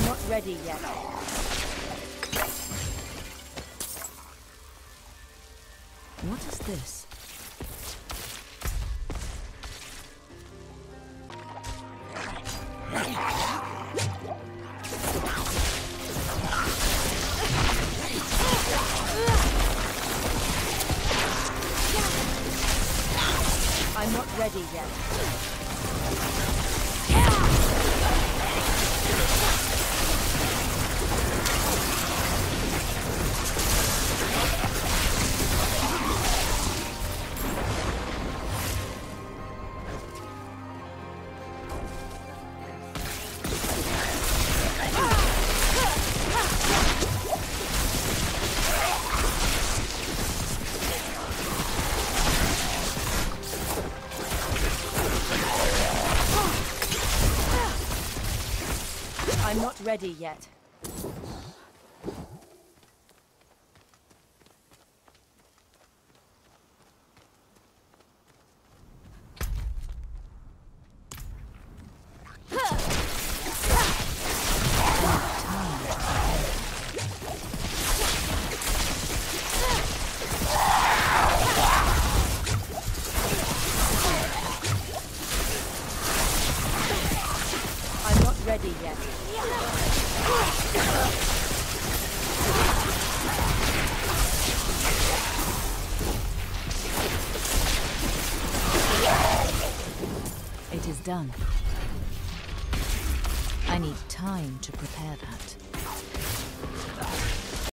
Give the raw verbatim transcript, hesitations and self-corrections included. I'm not ready yet. What is this? I'm not ready yet. I'm not ready yet. Ready yet. It is done. I need time to prepare that.